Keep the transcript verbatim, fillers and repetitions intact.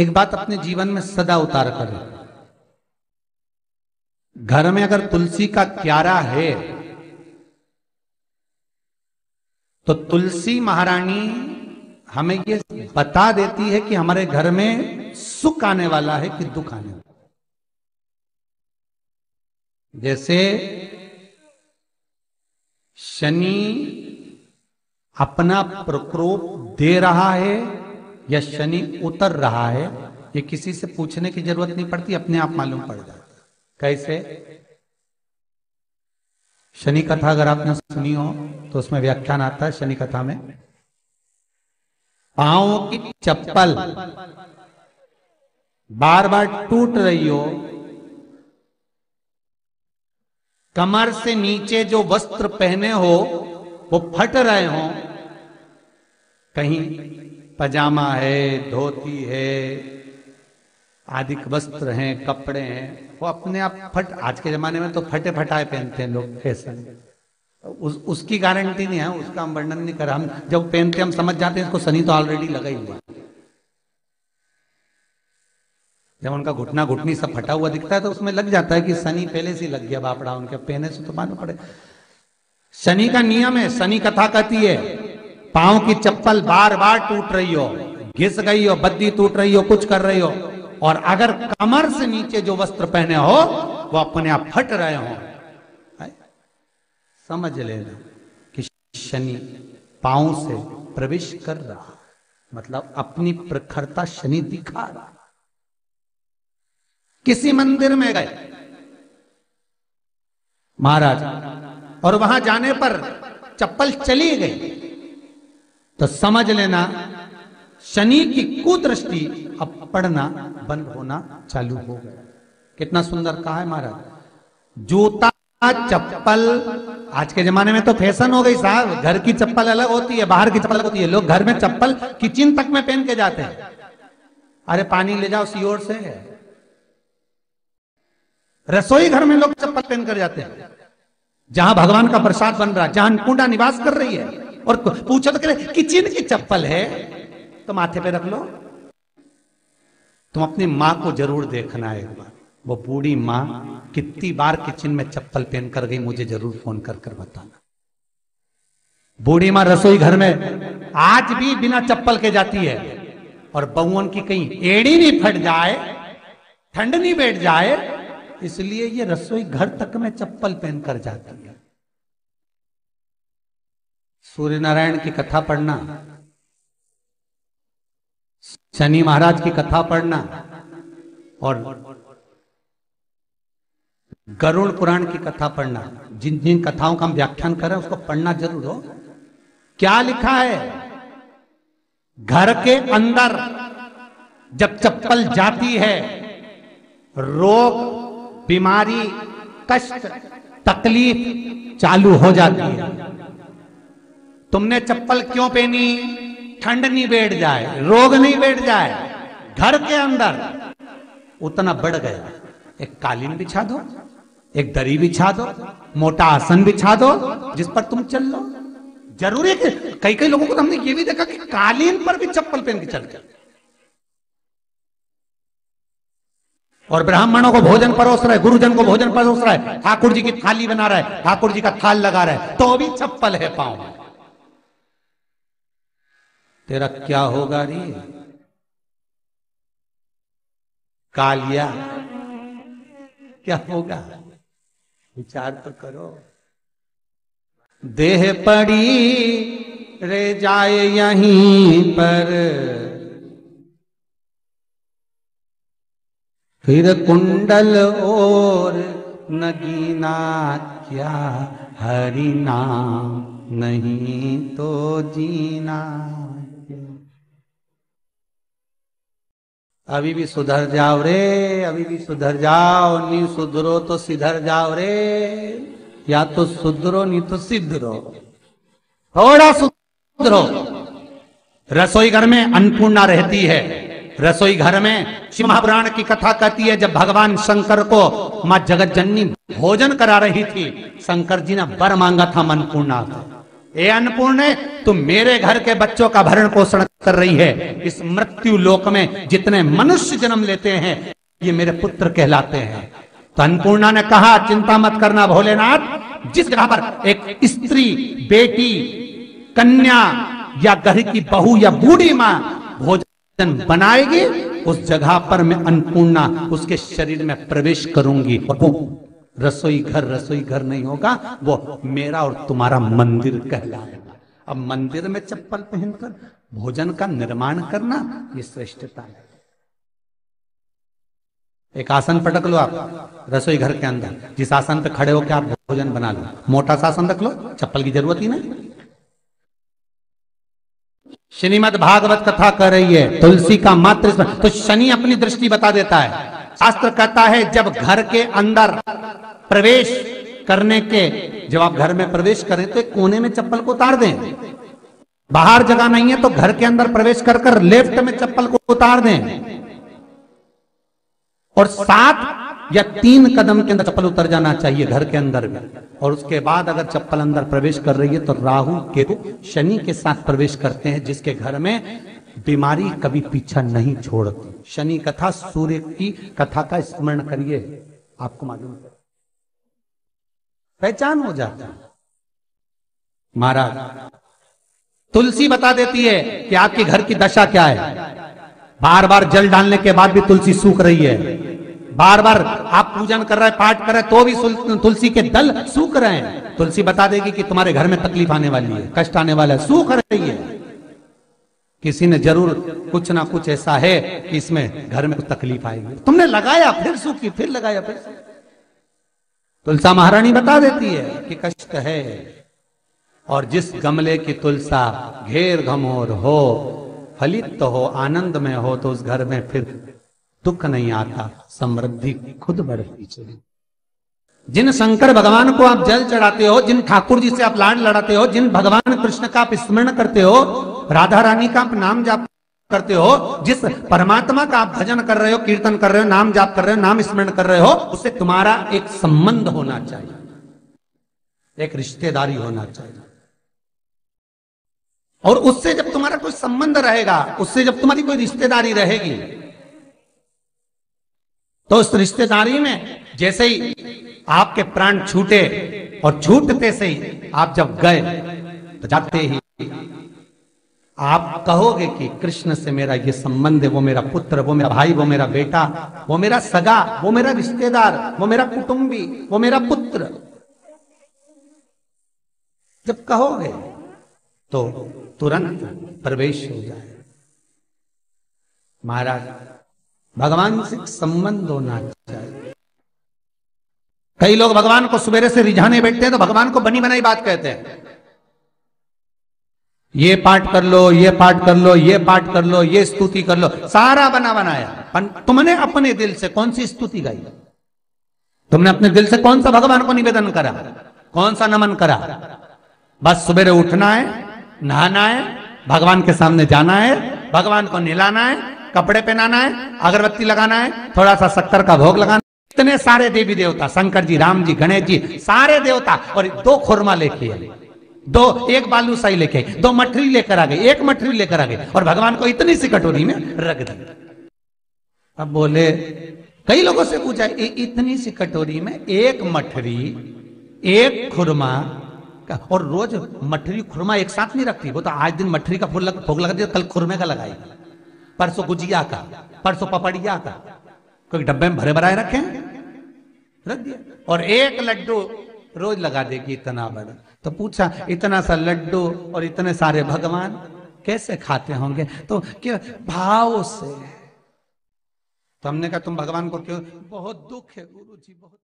एक बात अपने जीवन में सदा उतार कर, घर में अगर तुलसी का क्यारा है तो तुलसी महारानी हमें ये बता देती है कि हमारे घर में सुख आने वाला है कि दुख आने वाला। जैसे शनि अपना प्रकोप दे रहा है या शनि उतर रहा है, ये किसी से पूछने की जरूरत नहीं पड़ती, अपने आप मालूम पड़ जाता। कैसे? शनि कथा अगर आपने सुनी हो तो उसमें व्याख्यान आता है। शनि कथा में पांव की चप्पल बार बार टूट रही हो, कमर से नीचे जो वस्त्र पहने हो वो फट रहे हो, कहीं पजामा है, धोती है, आदिक वस्त्र हैं, कपड़े हैं, वो अपने आप फट, आज के जमाने में तो फटे फटाए पहनते हैं लोग फैशन, उस, उसकी गारंटी नहीं है, उसका हम वर्णन नहीं कर रहे। हम जब पहनते हम समझ जाते हैं इसको शनि तो ऑलरेडी लगा ही हुआ। जब उनका घुटना घुटनी सब फटा हुआ दिखता है तो उसमें लग जाता है कि शनि पहले से लग गया बापड़ा, उनके पहने से तो मालूम पड़े। शनि का नियम है, शनि कथा कहती है पांव की चप्पल बार बार टूट रही हो, घिस गई हो, बद्दी टूट रही हो, कुछ कर रही हो, और अगर कमर से नीचे जो वस्त्र पहने हो वो अपने आप फट रहे हो, समझ लेना कि शनि पांव से प्रवेश कर रहा, मतलब अपनी प्रखरता शनि दिखा रहा। किसी मंदिर में गए महाराज और वहां जाने पर चप्पल चली गई तो समझ लेना शनि की कुदृष्टि अब पड़ना बंद होना चालू हो गया। कितना सुंदर कहा है महाराज। जूता चप्पल आज के जमाने में तो फैशन हो गई साहब, घर की चप्पल अलग होती है, बाहर की चप्पल अलग होती है। लोग घर में चप्पल किचन तक में पहन के जाते हैं। अरे पानी ले जाओ सीओर से। रसोई घर में लोग चप्पल पहन कर जाते हैं, जहां भगवान का प्रसाद बन रहा है, जहां अन्नपूर्णा निवास कर रही है, और पूछो तो करे किचन की चप्पल है तो माथे पे रख लो। तुम अपनी माँ को जरूर देखना है एक बार, वो बूढ़ी माँ कितनी बार किचन में चप्पल पहन कर गई, मुझे जरूर फोन कर कर बताना। बूढ़ी माँ रसोई घर में आज भी बिना चप्पल के जाती है, और बहुवन की कहीं एड़ी नहीं फट जाए, ठंड नहीं बैठ जाए, इसलिए ये रसोई घर तक में चप्पल पहन कर जाती है। सूर्य नारायण की कथा पढ़ना, शनि महाराज की कथा पढ़ना, और गरुड़ पुराण की कथा पढ़ना, जिन जिन कथाओं का हम व्याख्यान कर रहे हैं उसको पढ़ना जरूर हो। क्या लिखा है? घर के अंदर जब चप्पल जाती है, रोग, बीमारी, कष्ट, तकलीफ चालू हो जाती है। तुमने चप्पल क्यों पहनी? ठंड नहीं बैठ जाए, रोग नहीं बैठ जाए। घर के अंदर उतना बढ़ गया, एक कालीन बिछा दो, एक दरी बिछा दो, मोटा आसन बिछा दो जिस पर तुम चल लो। जरूरी है कि कई कई लोगों को हमने ये भी देखा कि कालीन पर भी चप्पल पहन के चल गए, और ब्राह्मणों को भोजन परोस रहा है, गुरुजन को भोजन परोस रहा है, ठाकुर जी की थाली बना रहा है, ठाकुर जी का थाल लगा रहा है, तो भी चप्पल है पांव में। तेरा क्या होगा रे कालिया, क्या होगा? विचार तो करो। देह पड़ी रे जाए यहीं पर, फिर कुंडल और नगीना क्या हरि नाम नहीं तो जीना। अभी भी सुधर जाओ रे, अभी भी सुधर जाओ, नहीं सुधरो तो सिधर जाओ रे, या तो सुधरो नहीं तो सिधरो, थोड़ा सुधरो। रसोई घर में अन्नपूर्णा रहती है, रसोई घर में शिव महापुराण की कथा कहती है जब भगवान शंकर को माँ जगत जननी भोजन करा रही थी, शंकर जी ने वर मांगा था अन्नपूर्णा को, ए अन्नपूर्णे, तुम मेरे घर के बच्चों का भरण पोषण कर रही है। इस मृत्यु लोक में जितने मनुष्य जन्म लेते हैं ये मेरे पुत्र कहलाते हैं। तो अन्नपूर्णा ने कहा, चिंता मत करना भोलेनाथ, जिस जगह पर एक स्त्री, बेटी, कन्या या घर की बहू या बूढ़ी माँ भोजन बनाएगी, उस जगह पर मैं अन्नपूर्णा उसके शरीर में प्रवेश करूंगी। रसोई घर रसोई घर नहीं होगा, वो मेरा और तुम्हारा मंदिर कहलाएगा। अब मंदिर में चप्पल पहनकर भोजन का निर्माण करना ये श्रेष्ठता है। एक आसन पटक लो आप रसोई घर के अंदर, जिस आसन पे खड़े होकर आप भोजन बना लो, मोटा सा आसन रख लो, चप्पल की जरूरत ही नहीं। श्रीमद् भागवत कथा कर रही है तुलसी का मात्र, तो शनि अपनी दृष्टि बता देता है। शास्त्र कहता है जब घर के अंदर प्रवेश करने के, जब आप घर में प्रवेश करें तो एक कोने में चप्पल को उतार दें। बाहर जगह नहीं है तो घर के अंदर प्रवेश कर कर लेफ्ट में चप्पल को उतार दें और सात या तीन कदम के अंदर चप्पल उतर जाना चाहिए घर के अंदर में। और उसके बाद अगर चप्पल अंदर प्रवेश कर रही है तो राहु केतु शनि के साथ प्रवेश करते हैं, जिसके घर में बीमारी कभी पीछा नहीं छोड़ती। शनि कथा, सूर्य की कथा का स्मरण करिए, आपको मालूम पहचान हो जाता है। महाराज तुलसी बता देती है कि आपके घर की दशा क्या है। बार बार जल डालने के बाद भी तुलसी सूख रही है, बार बार आप पूजन कर रहे हैं, पाठ कर रहे हैं, तो भी तुलसी के दल सूख रहे हैं। तुलसी बता देगी कि तुम्हारे घर में तकलीफ आने वाली है, कष्ट आने वाला है, सूख रही है। किसी ने जरूर कुछ ना कुछ ऐसा है कि इसमें घर में कुछ तकलीफ आएगी, तुमने लगाया फिर सूखी, फिर लगाया फिर। तुलसा महारानी बता देती है कि कष्ट है। और जिस गमले की तुलसा घेर घमोर हो, फलित तो हो, आनंद में हो, तो उस घर में फिर दुख नहीं आता, समृद्धि खुद बढ़ती चली। जिन शंकर भगवान को आप जल चढ़ाते हो, जिन ठाकुर जी से आप लाड लड़ाते हो, जिन भगवान कृष्ण का आप स्मरण करते हो, राधा रानी का आप नाम जाप करते हो, जिस परमात्मा का आप भजन कर रहे हो, कीर्तन कर रहे हो, नाम जाप कर रहे हो, नाम स्मरण कर रहे हो, उससे तुम्हारा एक संबंध होना चाहिए, एक रिश्तेदारी होना चाहिए। और उससे जब तुम्हारा कोई संबंध रहेगा, उससे जब तुम्हारी कोई रिश्तेदारी रहेगी, तो उस रिश्तेदारी में जैसे ही आपके प्राण छूटे, और छूटते से ही आप जब गए तो जाते ही आप कहोगे कि कृष्ण से मेरा ये संबंध है, वो मेरा पुत्र, वो मेरा भाई, वो मेरा बेटा, वो मेरा सगा, वो मेरा रिश्तेदार, वो मेरा कुटुंबी, वो मेरा पुत्र। जब कहोगे तो तुरंत प्रवेश हो जाए। महाराज भगवान से संबंध होना चाहिए। कई लोग भगवान को सवेरे से रिझाने बैठते हैं तो भगवान को बनी बनाई बात कहते हैं, ये पाठ कर लो, ये पाठ कर लो, ये पाठ कर लो, ये स्तुति कर लो, सारा बना बनाया। पर तुमने अपने दिल से कौन सी स्तुति गाई, तुमने अपने दिल से कौन सा भगवान को निवेदन करा, कौन सा नमन करा। बस सवेरे उठना है, नहाना है, भगवान के सामने जाना है, भगवान को नहलाना है, कपड़े पहनाना है, अगरबत्ती लगाना है, थोड़ा सा शक्कर का भोग लगाना है। इतने सारे देवी देवता, शंकर जी, राम जी, गणेश जी, सारे देवता, और दो खुरमा लेके आए, दो एक बालूसाई लेके आई, दो मठरी लेकर आ गई, एक मठरी लेकर आ गई, और भगवान को इतनी सी कटोरी में रख दी। अब बोले, कई लोगों से पूछा, इतनी सी कटोरी में एक मठरी, एक खुरमा, और रोज मठरी खुरमा एक साथ नहीं रखती, वो तो आज दिन मठरी का फूल भोग लगा दिया, कल खुरमे का लगाई, परसों गुजिया का, परसों पपड़िया का, कोई डब्बे में भरे भराए रखे, रख दिया, और एक लड्डू रोज लगा देगी इतना बड़ा। तो पूछा, इतना सा लड्डू और इतने सारे भगवान कैसे खाते होंगे? तो क्या भाव से। तो हमने कहा, तुम भगवान को क्यों? बहुत दुख है गुरु जी, बहुत।